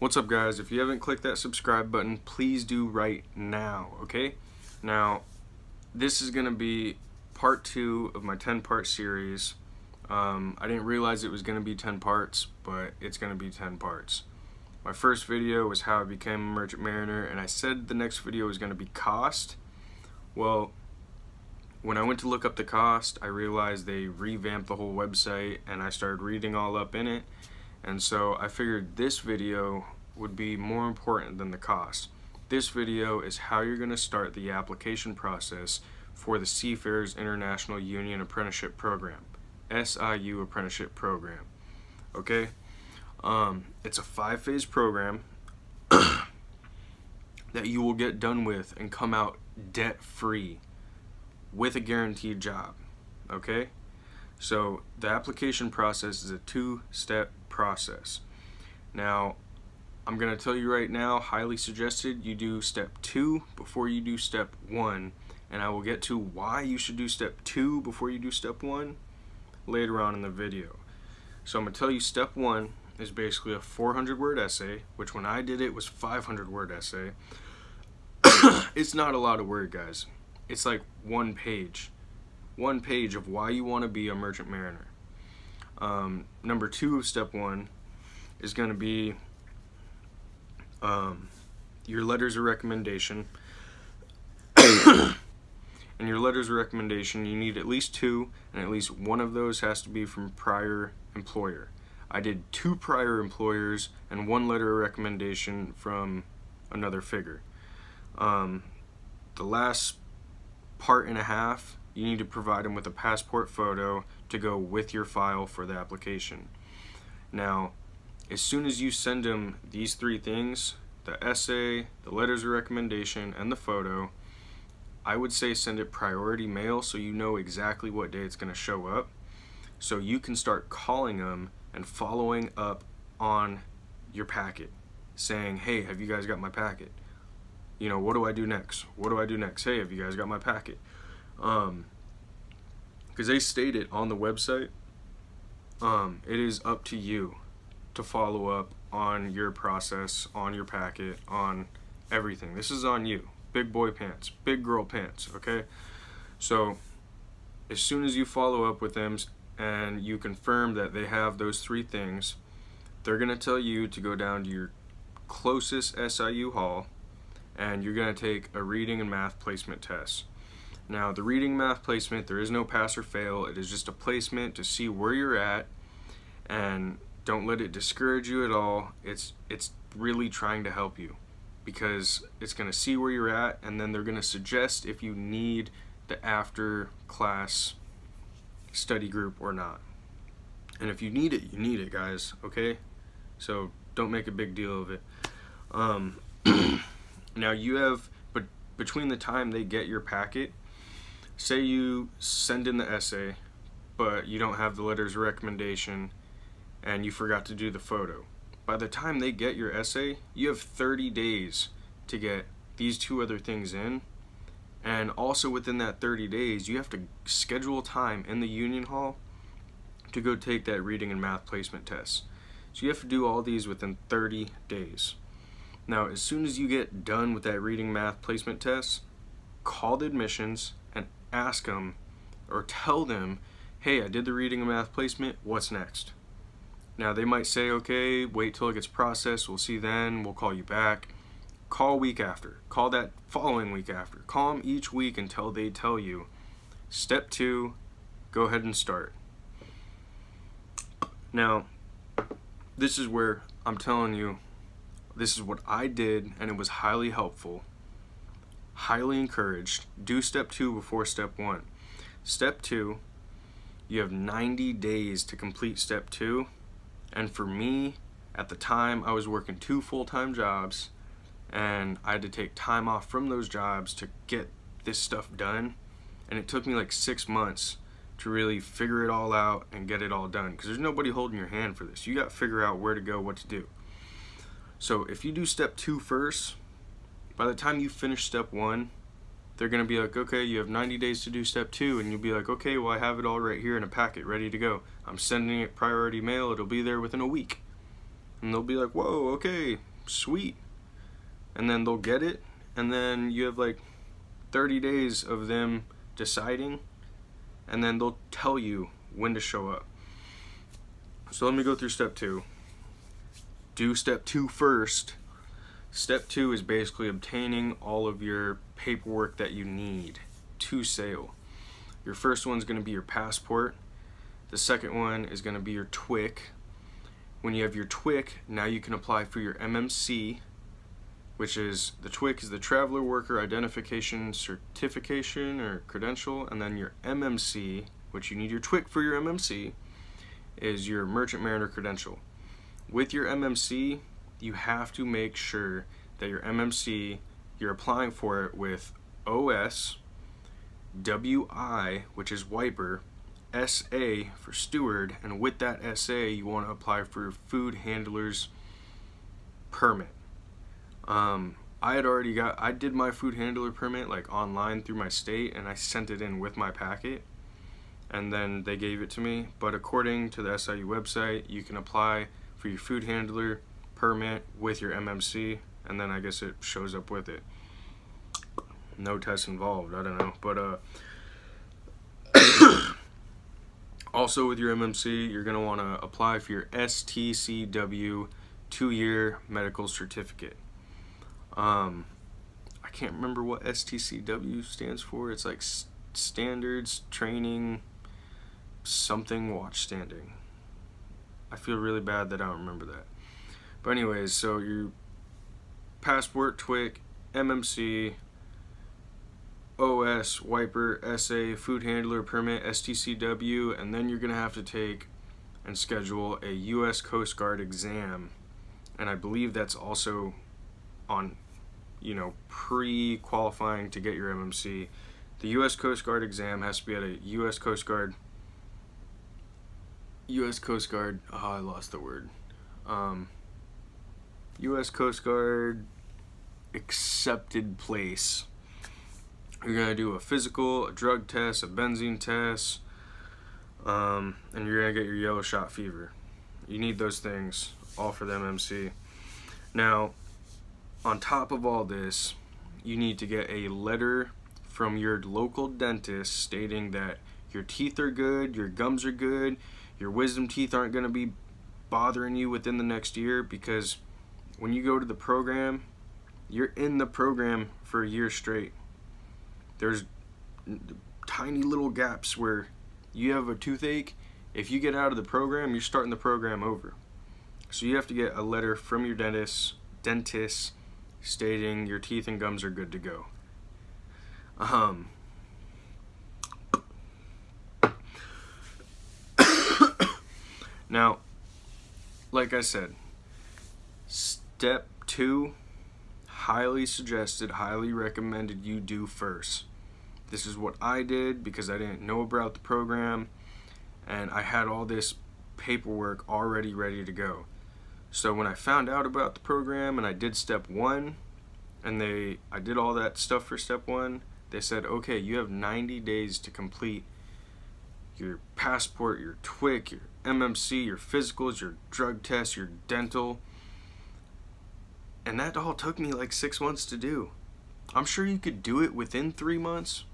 What's up, guys? If you haven't clicked that subscribe button, please do right now, okay? Now, this is gonna be part 2 of my 10-part series. I didn't realize it was gonna be 10 parts, but it's gonna be 10 parts. My first video was how I became a merchant mariner, and I said the next video was gonna be cost. Well, when I went to look up the cost, I realized they revamped the whole website, and I started reading all up in it. And so I figured this video would be more important than the cost. This video is how you're going to start the application process for the Seafarers International Union Apprenticeship Program, SIU Apprenticeship Program. Okay, it's a 5-phase program that you will get done with and come out debt-free with a guaranteed job. Okay, so the application process is a 2-step process. Now, I'm going to tell you right now, highly suggested you do step 2 before you do step 1, and I will get to why you should do step 2 before you do step 1 later on in the video. So I'm going to tell you step 1 is basically a 400-word essay, which when I did it was 500-word essay. It's not a lot of word, guys. It's like one page of why you want to be a merchant mariner. Number 2 of step 1 is going to be your letters of recommendation. And your letters of recommendation, you need at least 2, and at least one of those has to be from prior employer. I did 2 prior employers and 1 letter of recommendation from another figure. The last part and a half, you need to provide them with a passport photo to go with your file for the application. Now, as soon as you send them these 3 things, the essay, the letters of recommendation, and the photo, I would say send it priority mail so you know exactly what day it's going to show up, so you can start calling them and following up on your packet, saying, hey, have you guys got my packet? You know, what do I do next? What do I do next? Hey, have you guys got my packet? Because they stated on the website, it is up to you to follow up on your process, on your packet, on everything. This is on you. Big boy pants, big girl pants, okay? So as soon as you follow up with them and you confirm that they have those 3 things, they're gonna tell you to go down to your closest SIU hall, and you're gonna take a reading and math placement test. Now, the reading math placement, there is no pass or fail. It is just a placement to see where you're at, and don't let it discourage you at all. It's really trying to help you, because it's going to see where you're at, and then they're going to suggest if you need the after class study group or not. And if you need it, you need it, guys, okay? So don't make a big deal of it. Now, you have, but between the time they get your packet, say you send in the essay, but you don't have the letters of recommendation, and you forgot to do the photo. By the time they get your essay, you have 30 days to get these 2 other things in, and also within that 30 days, you have to schedule time in the union hall to go take that reading and math placement test. So you have to do all these within 30 days. Now, as soon as you get done with that reading math placement test, call the admissions, ask them or tell them, hey, I did the reading and math placement, what's next? Now, they might say, okay, wait till it gets processed, we'll see then, we'll call you back. Call week after, call that following week after, call them each week until they tell you step 2, go ahead and start. Now, this is where I'm telling you, this is what I did, and it was highly helpful. Highly encouraged. Do step 2 before step 1. Step 2, you have 90 days to complete step 2, and for me, at the time, I was working 2 full-time jobs, and I had to take time off from those jobs to get this stuff done, and it took me like 6 months to really figure it all out and get it all done, because there's nobody holding your hand for this. You got to figure out where to go, what to do. So if you do step 2 first, by the time you finish step 1, they're going to be like, okay, you have 90 days to do step 2, and you'll be like, okay, well, I have it all right here in a packet ready to go. I'm sending it priority mail. It'll be there within a week. and they'll be like, whoa, okay, sweet, and then they'll get it, and then you have like 30 days of them deciding, and then they'll tell you when to show up. So let me go through step two. Do step two first. Step two is basically obtaining all of your paperwork that you need to sail. Your first one's going to be your passport. The second one is going to be your TWIC. When you have your TWIC, now you can apply for your MMC, which is, the TWIC is the Traveler Worker Identification Certification or Credential, and then your MMC, which you need your TWIC for your MMC, is your Merchant Mariner Credential. With your MMC, you have to make sure that your MMC, you're applying for it with OS, WI, which is wiper, SA for steward, and with that SA, you want to apply for your food handler's permit. I did my food handler permit like online through my state, and I sent it in with my packet, and then they gave it to me. But according to the SIU website, you can apply for your food handler permit with your MMC, and then I guess it shows up with it. No tests involved, I don't know. But also with your MMC, you're gonna want to apply for your STCW 2-year medical certificate. I can't remember what STCW stands for. It's like standards training something watch standing. I feel really bad that I don't remember that. But anyways, so your passport, TWIC, MMC, OS, wiper, SA, food handler permit, STCW, and then you're gonna have to take and schedule a U.S. Coast Guard exam, and I believe that's also on, you know, pre-qualifying to get your MMC. The U.S. Coast Guard exam has to be at a U.S. Coast Guard. Oh, I lost the word. U.S. Coast Guard accepted place. You're gonna do a physical, a drug test, a benzene test, and you're gonna get your yellow shot fever. You need those things all for the MMC. Now, on top of all this, you need to get a letter from your local dentist stating that your teeth are good, your gums are good, your wisdom teeth aren't gonna be bothering you within the next year, because when you go to the program, you're in the program for a year straight. There's tiny little gaps where you have a toothache. If you get out of the program, you're starting the program over. So you have to get a letter from your dentist stating your teeth and gums are good to go. Now, like I said, step two, highly suggested, highly recommended you do first. This is what I did because I didn't know about the program and I had all this paperwork already ready to go. So when I found out about the program and I did step one, and I did all that stuff for step one, they said, okay, you have 90 days to complete your passport, your TWIC, your MMC, your physicals, your drug test, your dental. And that all took me like 6 months to do. I'm sure you could do it within 3 months,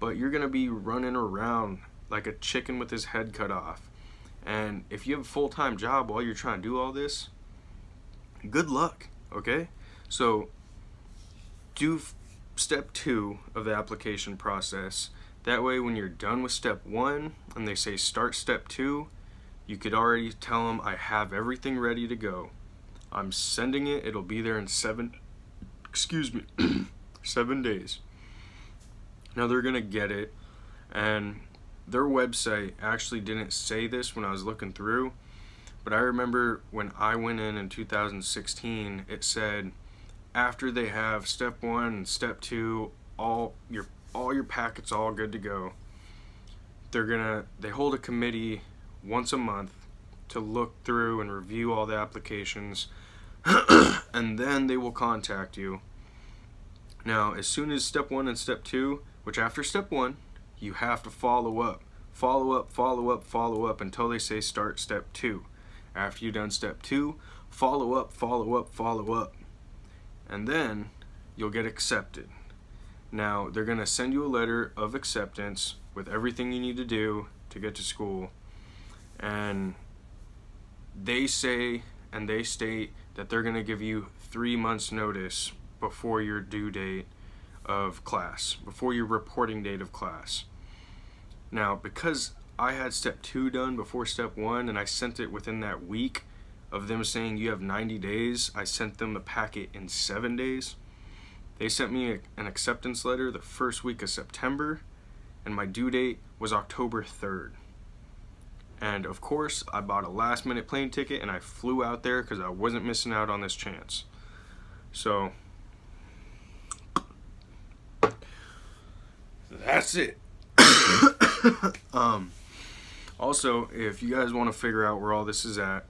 but you're gonna be running around like a chicken with his head cut off. And if you have a full-time job while you're trying to do all this, good luck, okay? So do step two of the application process. That way when you're done with step one and they say start step two, you could already tell them I have everything ready to go. I'm sending it, it'll be there in 7 days. Now they're gonna get it, and their website actually didn't say this when I was looking through, but I remember when I went in 2016, it said after they have step one and step two, all your packets all good to go, they hold a committee once a month to look through and review all the applications and then they will contact you. Now, as soon as step one and step two, which after step one, you have to follow up, follow up, follow up, follow up until they say start step two. After you've done step two, follow up, follow up, follow up, and then you'll get accepted. Now, they're going to send you a letter of acceptance with everything you need to do to get to school, and they say and they state that they're going to give you 3 months notice before your due date of class, before your reporting date of class. Now, because I had step two done before step one and I sent it within that week of them saying you have 90 days, I sent them the packet in 7 days. They sent me an acceptance letter the first week of September, and my due date was October 3rd. And of course, I bought a last minute plane ticket and I flew out there because I wasn't missing out on this chance. So that's it. Also, if you guys want to figure out where all this is at,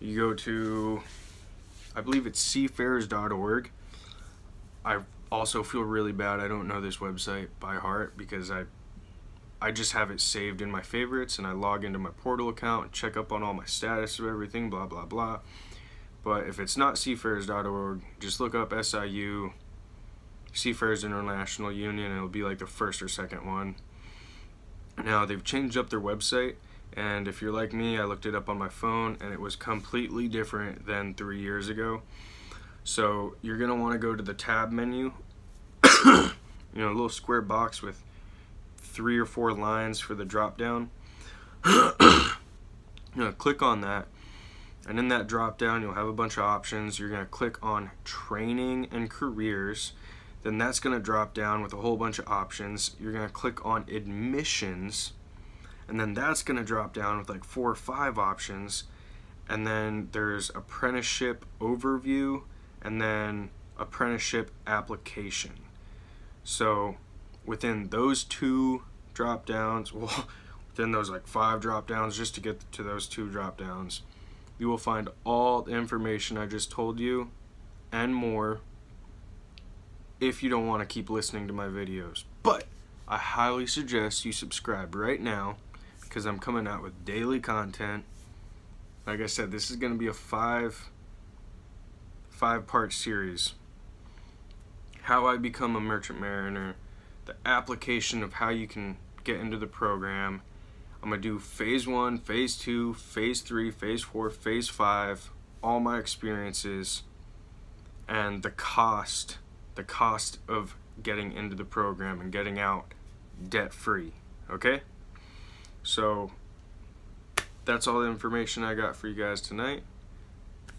you go to, I believe it's seafarers.org. I also feel really bad I don't know this website by heart, because I just have it saved in my favorites and I log into my portal account and check up on all my status of everything, blah blah blah. But if it's not seafarers.org, just look up SIU, Seafarers International Union, and it'll be like the first or second one. Now, they've changed up their website, and if you're like me, I looked it up on my phone and it was completely different than 3 years ago. So you're going to want to go to the tab menu, you know, a little square box with 3 or 4 lines for the drop down. You're going to click on that, and in that drop down you'll have a bunch of options. You're going to click on training and careers. Then that's going to drop down with a whole bunch of options. You're going to click on admissions, and then that's going to drop down with like 4 or 5 options. And then there's apprenticeship overview, and then apprenticeship application. So within those 2 drop downs, well, within those like 5 drop downs, just to get to those 2 drop downs, you will find all the information I just told you and more, if you don't want to keep listening to my videos. But I highly suggest you subscribe right now, because I'm coming out with daily content. Like I said, this is going to be a five-part series. How I become a merchant mariner, the application of how you can get into the program. I'm going to do phase 1, phase 2, phase 3, phase 4, phase 5, all my experiences, and the cost of getting into the program and getting out debt-free, okay? So that's all the information I got for you guys tonight.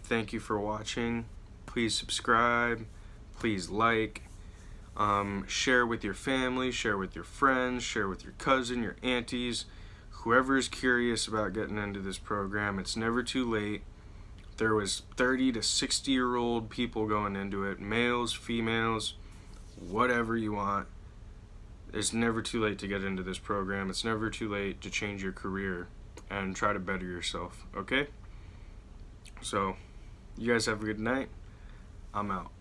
Thank you for watching. Please subscribe, please like, share with your family, share with your friends, share with your cousin, your aunties, whoever is curious about getting into this program. It's never too late. There was 30 to 60-year-old people going into it, males, females, whatever you want. It's never too late to get into this program. It's never too late to change your career and try to better yourself, okay? So, you guys have a good night. I'm out.